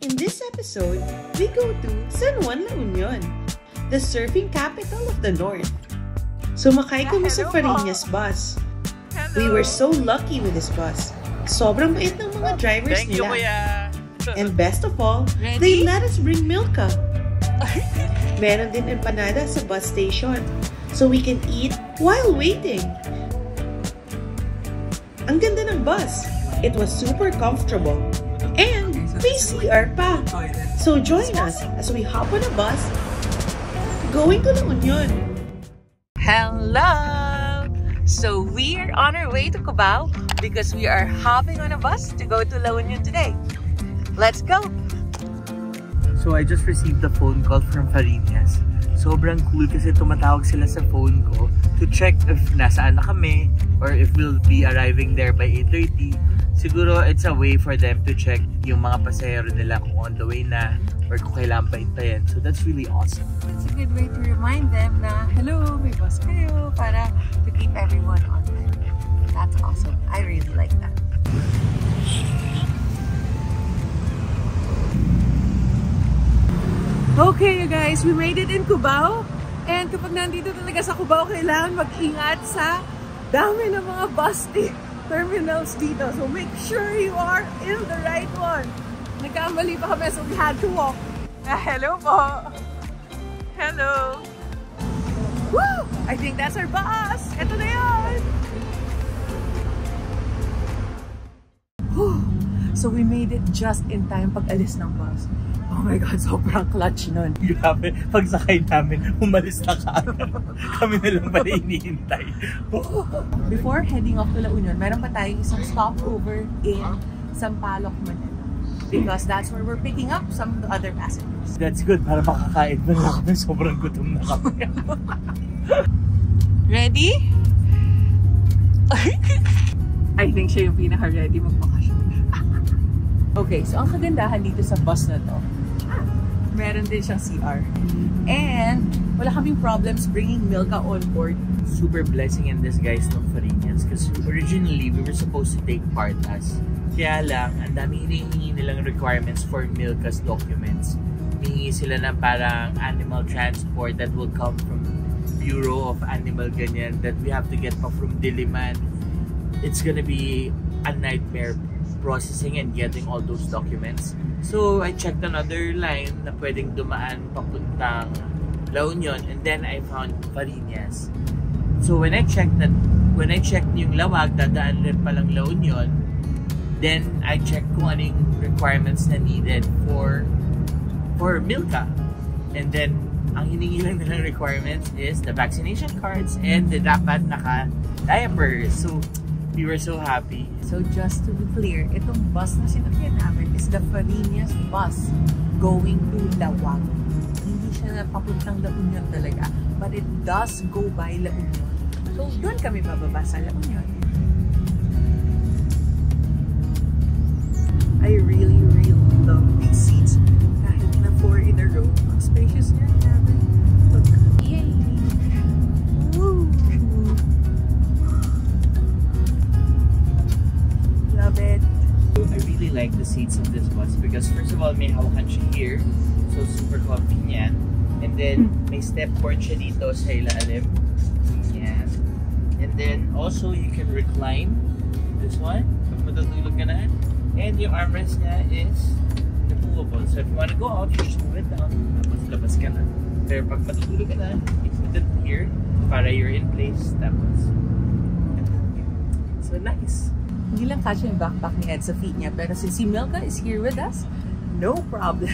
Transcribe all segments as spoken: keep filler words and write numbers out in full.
In this episode, we go to San Juan La Union, the surfing capital of the north. Sumakay kami sa Fariñas bus. We were so lucky with this bus. Sobrang bait ng mga drivers nila. Thank you, Kuya. And best of all, they let us bring Milka. Meron din empanada sa bus station, so we can eat while waiting. Ang ganda ng bus. It was super comfortable. And P C R pa. So join us as we hop on a bus going to La Union. Hello! So we're on our way to Cubao because we are hopping on a bus to go to La Union today. Let's go! So I just received a phone call from Fariñas. Sobrang cool kasi tumatawag sila sa phone ko to check if nasaan na kami or if we'll be arriving there by eight thirty. Siguro it's a way for them to check yung mga pasahero nila kung on the way na or kung kailangan pa hintayin. So that's really awesome. It's a good way to remind them na, hello, may bus kayo, para to keep everyone on time. That's awesome. I really like that. Okay, you guys, we made it in Cubao. And kapag nandito talaga sa Cubao, kailangan mag-ingat sa dami ng mga bus tickets. Terminals dito. So make sure you are in the right one. Nagkamali pa kami, so we had to walk. Ah, hello po! Hello! Woo! I think that's our bus! Ito na yun! So we made it just in time pag alis ng bus. Oh my God, sobrang clutch nun. Grabe, pag sakay namin, umalis na kami. Kami na lang pala inihintay. Before heading off to La Union, meron pa tayong isang stopover in Sampaloc, Manila. Because that's where we're picking up some of the other passengers. That's good, para makakain na lang kami. Sobrang gutom na kami. Ready? I think siya yung pinaka-ready magbakasyon. Okay, so ang kagandahan dito sa bus na to, meron din siyang C R. And wala kaming problems bringing Milka on board. Super blessing in disguise ng Fariñas kasi originally we were supposed to take part as. Kaya lang, ang dami hinihingi nilang requirements for Milka's documents. Hinihingi sila ng parang animal transport that will come from Bureau of Animal ganyan that we have to get pa from Diliman. It's gonna be a nightmare processing and getting all those documents. So I checked another line na pwedeng dumaan papuntang La Union, and then I found Fariñas. So when I checked that, when I checked yung lawag, dadaan rin palang La Union, then I checked kung ano yung requirements na needed for for Milka. And then ang hiningi lang nilang requirements is the vaccination cards and the dapat naka diapers. So we were so happy. So just to be clear, itong bus na sinakyan namin is the Fariñas bus going to Dao. Hindi siya napapuntang La Union talaga, but it does go by La Union. So doon kami bababa sa La Union. I really, really love these seats. Kahit na four in a row, ang spacious niya namin. Look. Yay! Woo! Love it. I really like the seats of this bus because first of all, may hawakan siya here, so super comfy niyan. And then may step board siya dito sa ilalim. Yeah. And then also you can recline this one. Pag matutulog ka na. And your armrest niya is removable. So if you want to go out, you just move it down. Tapos labas ka na. Pero pag matutulog ka na, you put it here para you're in place. Tapos. So nice. Hindi lang kasi yung backpack ni Ed sa feet niya, pero since si Milka is here with us, no problem.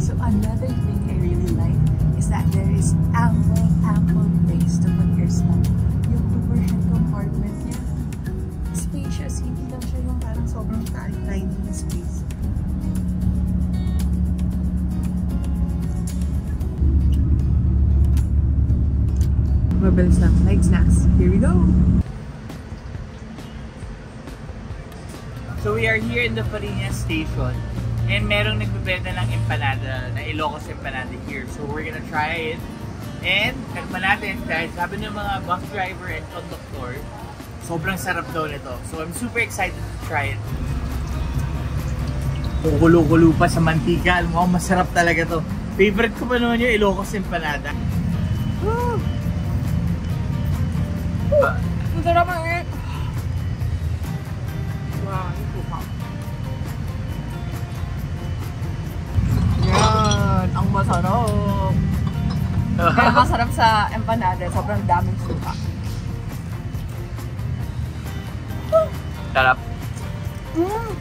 So another thing I really like is that there is ample, ample place to put your stuff. Yung overhead compartment niya, spacious. Hindi lang siya yung parang sobrang tiny na space. Mabili lang, like snacks. Here we go! So we are here in the Fariñas station, and merong nagbebenta ng empanada, na Ilocos empanada here. So we're gonna try it. And nagmanatin dahil sabi ng mga bus driver and conductor, Sobrang sarap daw nito. So I'm super excited to try it. Kukulo-kulo pa sa mantika. Alam mo, masarap talaga to. Favorite ko pa naman yung Ilocos empanada. Woo! Woo! Masarap ang it. Wow, yung kukaw. Yan! Ang masarap! Kaya masarap sa empanada. Sobrang daming suka. Sarap. Mm.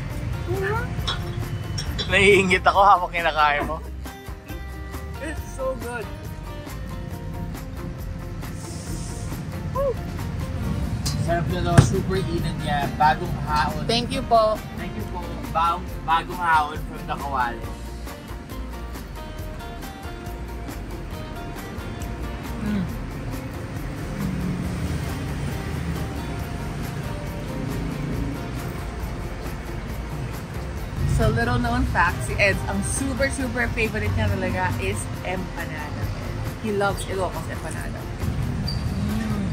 Mm. Naiingit ako habang kinakain mo. It's so good. Woo. Sarap na daw. Super init niya. Bagong haon. Thank you po. Thank you po. Bagong, bagong haon from the Kawali. Mm. So little known fact, si Ed's, ang super super favorite niya talaga is empanada. He loves Ilocos empanada. Mm.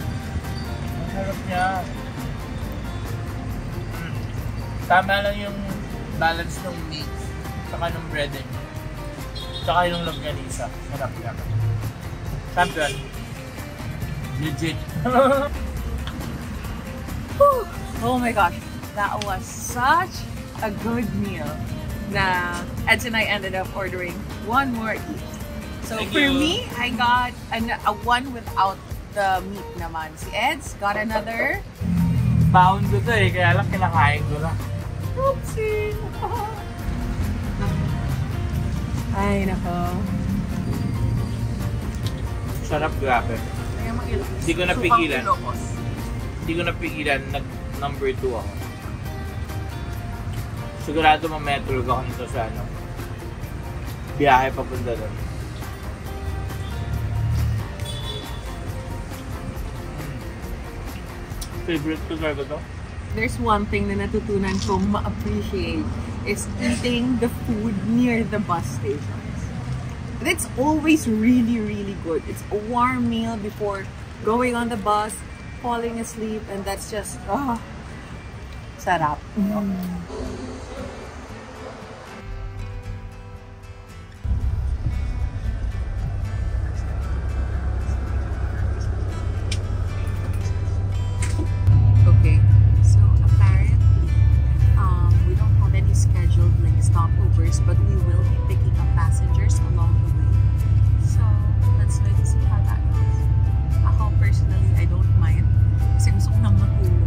Ang sarap niya. Mm. Tama lang yung balance ng meat, saka ng bread niya, saka yung longganisa. Sarap niya. Champion. Legit. Oh my gosh, that was such a good meal. Now, Ed and I ended up ordering one more each. So Thank for you. me, I got an, a one without the meat naman. Si Ed's got another. Bound ko to eh, kaya lang kinakain ko na. Oopsie! Ay, nako. Sarap, grabe. Hindi ko napigilan. Hindi ko napigilan. Nag-number two ako. Sigurado mametrog ako nito sa ano. Biyahe papunta doon. Favorite ko talaga to. There's one thing na natutunan ko ma-appreciate is eating the food near the bus station. It's always really, really good. It's a warm meal before going on the bus, falling asleep, and that's just, oh, sarap. Mm. Okay, so apparently, um, we don't have any scheduled like stopovers, but we will be picking up passengers along the way. So let's see how that goes. Ako personally, I don't mind. Kasi gusto ko nang matulog.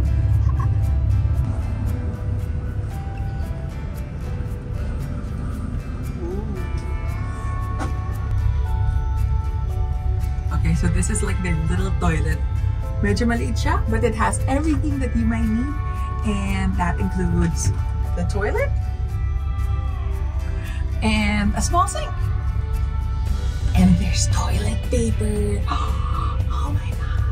Okay, so this is like their little toilet. Medyo maliit siya, but it has everything that you might need. And that includes the toilet and a small sink. And there's toilet paper. Oh my god.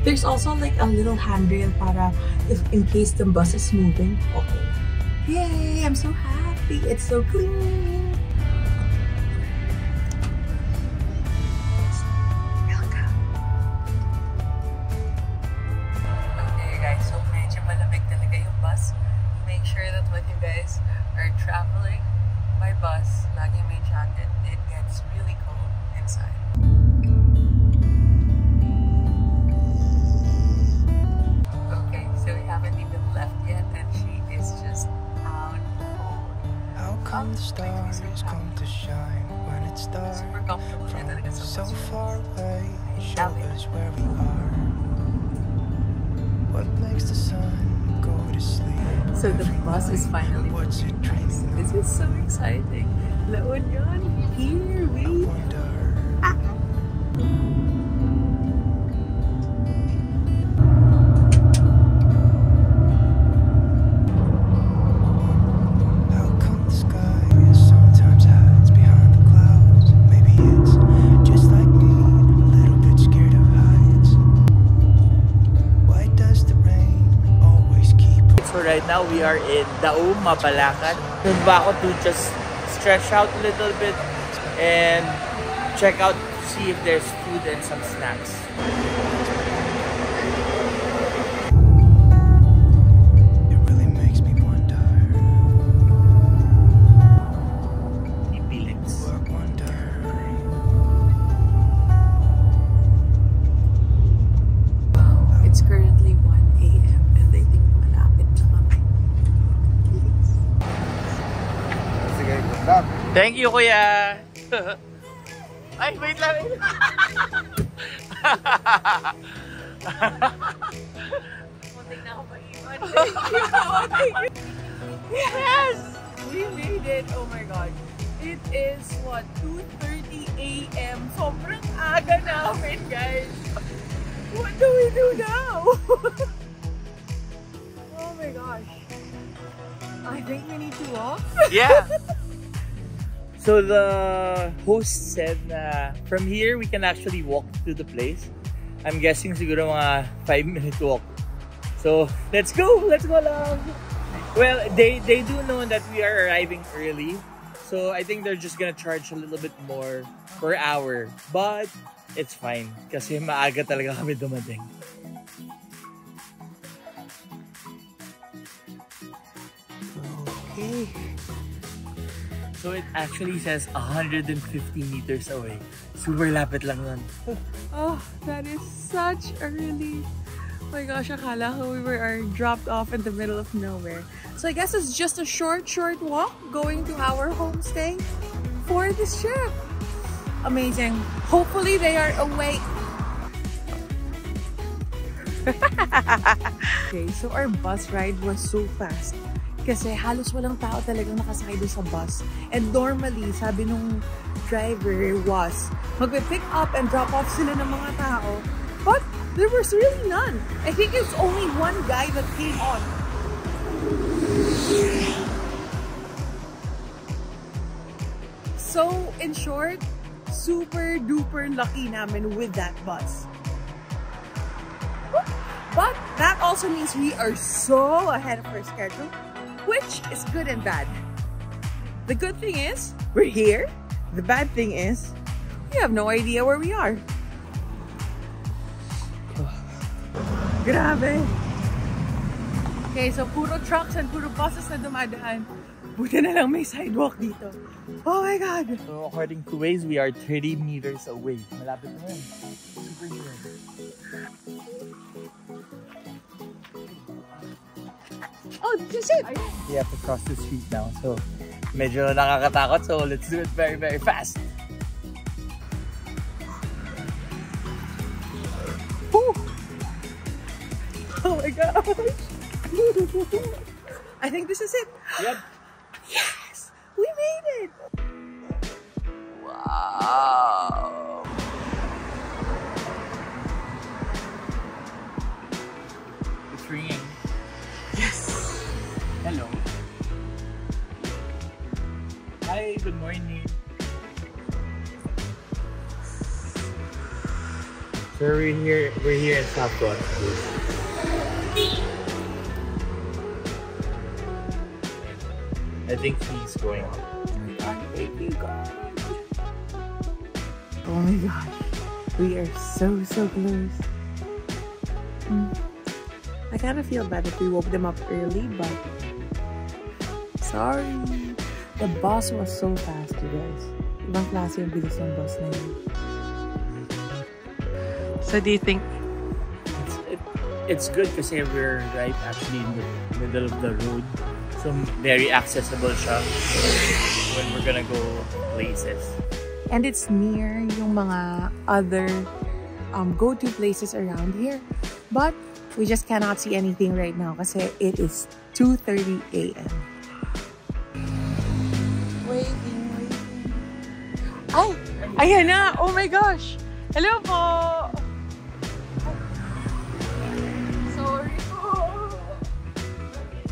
There's also like a little handrail para if in case the bus is moving. Okay. Yay! I'm so happy. It's so clean. Milka. Okay guys, so medyo malamig talaga yung bus. Make sure that when you guys are traveling by bus, lagi may jacket. It gets really cold inside. Okay, so we haven't even left yet and she is just out cold. How come the stars come to shine when it's dark? Super comfortable from so far away, show us where we are. What makes the sun go to sleep? So the bus is finally reaching. This is so exciting. La Union, here we are. So right now we are in Dao, Mabalakan. Doon ba ako to just stretch out a little bit and check out to see if there's food and some snacks. Thank you, Kuya! Ay, wait lang! Muntik na ako pag-iwan. Thank you! Thank you! Yes! We made it! Oh my God! It is, what, two thirty A M Sobrang aga namin, guys! What do we do now? Oh my gosh! I think we need to walk. Yeah! So the host said na from here we can actually walk to the place. I'm guessing siguro mga five minute walk. So let's go! Let's go lang! Well, they, they do know that we are arriving early. So I think they're just gonna charge a little bit more per hour. But it's fine kasi maaga talaga kami dumating. Okay. So it actually says one hundred fifty meters away. Super lapit lang nun. Oh, that is such a really... Oh my gosh, akala ko we were dropped off in the middle of nowhere. So I guess it's just a short, short walk going to our homestay for this trip. Amazing. Hopefully they are awake. Okay, so our bus ride was so fast. Kasi halos walang tao talagang nakasakay doon sa bus. And normally, sabi nung driver was, magpe-pick up and drop off sila ng mga tao. But there was really none. I think it's only one guy that came on. So, in short, super duper lucky namin with that bus. But that also means we are so ahead of our schedule. Which is good and bad. The good thing is, we're here. The bad thing is, we have no idea where we are. Grabe. Okay, so puro trucks and puro buses na dumadaan. Buti na lang may sidewalk dito. Oh my God! So according to Waze, we are thirty meters away. Malapit na yun. Super near. Oh, that's it! We have to cross the street now, so medyo nakakatakot, so let's do it very, very fast. Woo! Oh my gosh! I think this is it! Yep! Yes! We made it! Wow! It's ringing. Hello. Hi, good morning. So we're here, we're here in Sampaloc. I think he's going on. Oh my gosh. We are so, so close. Mm. I kind of feel bad if we woke them up early, but... Sorry! The bus was so fast, you guys. Ibang klase yung bilis ng bus na yun. So do you think... It's, it, it's good kasi we're right actually in the middle of the road. So very accessible siya when we're gonna go places. And it's near yung mga other um, go-to places around here. But we just cannot see anything right now kasi it is two thirty A M Waiting, waiting. Ay! Ayan na! Oh my gosh! Hello po! Sorry po!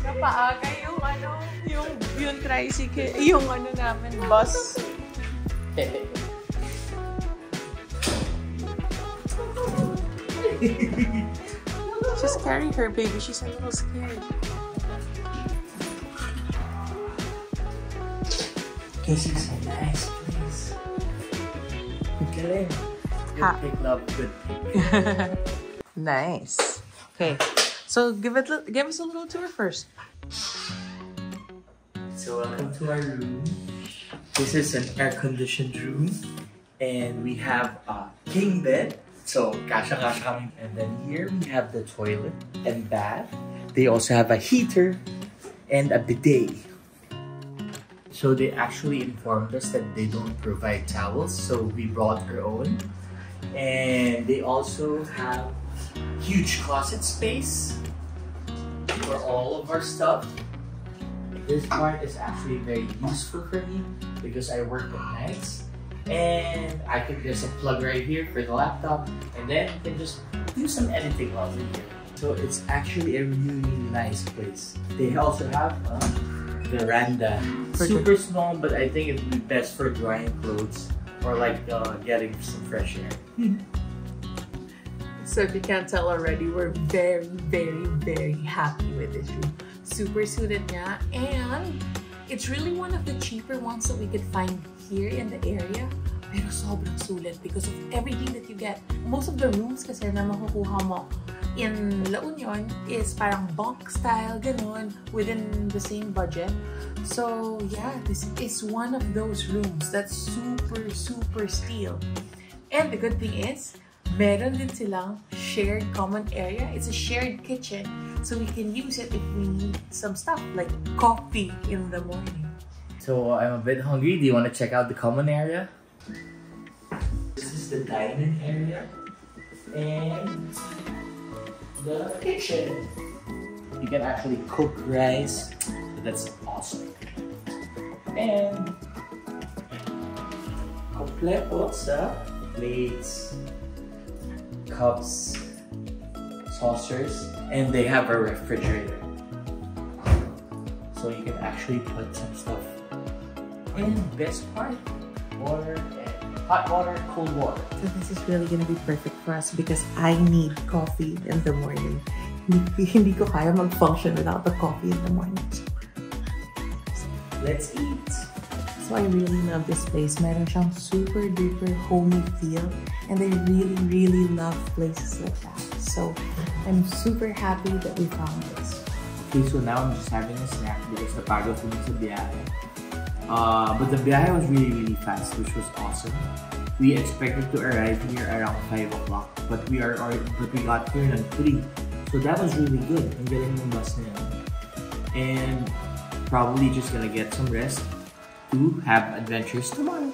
Napaaga yung ano, yung, yung tricycle, yung ano namin, bus. Just carry her, baby. She's a little scared. This is a nice place. Okay. Good pick, love. Good pick. Nice. Okay. So give it, give us a little tour first. So welcome to our room. This is an air-conditioned room, and we have a king bed. So kasha kasha. And then here we have the toilet and bath. They also have a heater and a bidet. So they actually informed us that they don't provide towels, so we brought our own. And they also have huge closet space for all of our stuff. This part is actually very useful for me because I work at nights. And I can there's a plug right here for the laptop, and then you can just do some editing while in here. So it's actually a really nice place. They also have a veranda. Super small, but I think it'd be best for drying clothes or like uh, getting some fresh air. So if you can't tell already, we're very, very, very happy with this room. Super suited niya, and it's really one of the cheaper ones that we could find here in the area. Pero sobrang sulit because of everything that you get. Most of the rooms kasi na makukuha mo in La Union is parang bunk style, ganun, within the same budget. So yeah, this is one of those rooms that's super, super steal. And the good thing is, meron din silang shared common area. It's a shared kitchen, so we can use it if we need some stuff like coffee in the morning. So I'm a bit hungry. Do you want to check out the common area? This is the dining area and the kitchen. You can actually cook rice, so that's awesome. And completo sa plates, cups, saucers, and they have a refrigerator. So you can actually put some stuff in. Best part, water, and hot water, cold water. So this is really gonna be perfect for us because I need coffee in the morning. Hindi ko kaya mag-function without the coffee in the morning. Let's eat. So I really love this place. Meron siyang super duper homey feel, and I really really love places like that. So I'm super happy that we found this. Okay, so now I'm just having a snack because the pago for me is a biyahe. Uh, but the biyahe was really really fast, which was awesome. We expected to arrive here around five o'clock, but we are already, but we got here at three, so that was really good. I'm getting the bus now, and probably just gonna get some rest to have adventures tomorrow.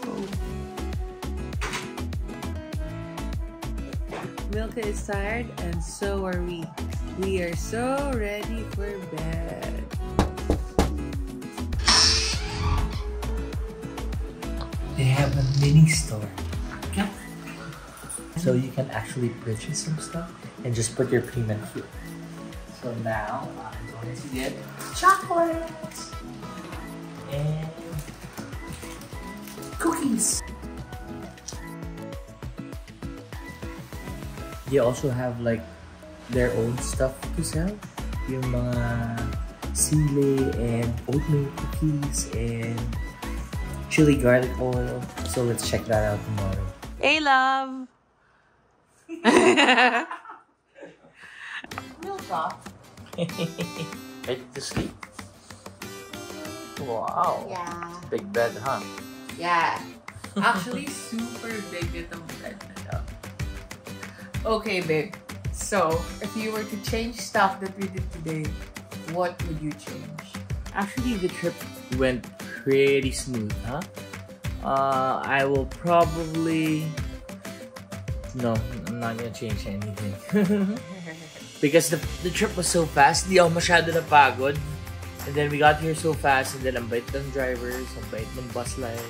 Milka is tired and so are we. We are so ready for bed. They have a mini store. Okay. So you can actually purchase some stuff and just put your payment here. So now I'm going to get chocolate and cookies. They also have like their own stuff to sell. Yung mga sile and oatmeal cookies and chili garlic oil. So let's check that out tomorrow. Hey love! Milka. Ready to sleep? Wow. Yeah. Big bed, huh? Yeah, actually super big itong bed na to. Okay, babe. So, if you were to change stuff that we did today, what would you change? Actually, the trip went pretty smooth, huh? Uh, I will probably... No, I'm not gonna change anything. Because the, the trip was so fast, di ako masyado napagod. And then we got here so fast, and then ang bait ng drivers, ang bait ng bus line.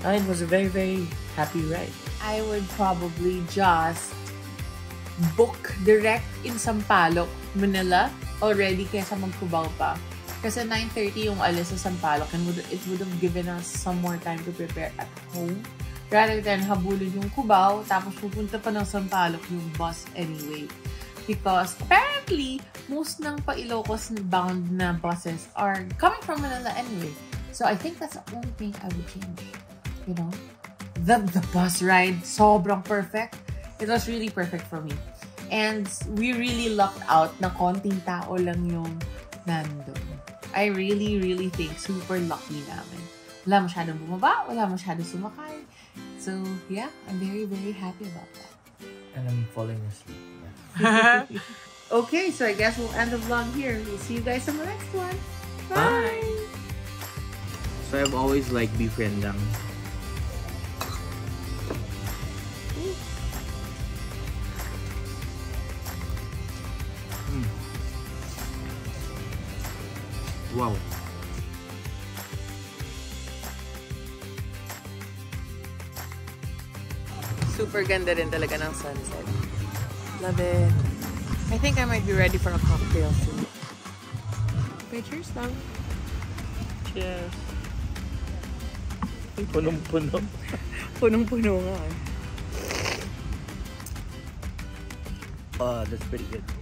And it was a very, very happy ride. I would probably just book direct in Sampaloc, Manila, already kaysa mag-Cubao pa. Kasi nine thirty yung alis sa Sampaloc, and it would have given us some more time to prepare at home. Rather than habulin yung Cubao, tapos pupunta pa ng Sampaloc yung bus anyway. Because apparently, most ng pa Ilocos bound na buses are coming from Manila anyway. So I think that's the only thing I would change. You know? The, the bus ride, sobrang perfect. It was really perfect for me. And we really lucked out na konting tao lang yung nandun. I really, really think super lucky namin. Wala masyadong bumaba, wala masyadong sumakay. So yeah, I'm very, very happy about that. And I'm falling asleep. Okay, so I guess we'll end the vlog here. We'll see you guys on the next one. Bye! Bye. So I've always liked beef rendang. Mm. Wow. Super ganda rin talaga ng sunset. Love it. I think I might be ready for a cocktail soon. Okay, cheers lang. Cheers. Punong-puno. Punong-puno nga. Oh, that's pretty good.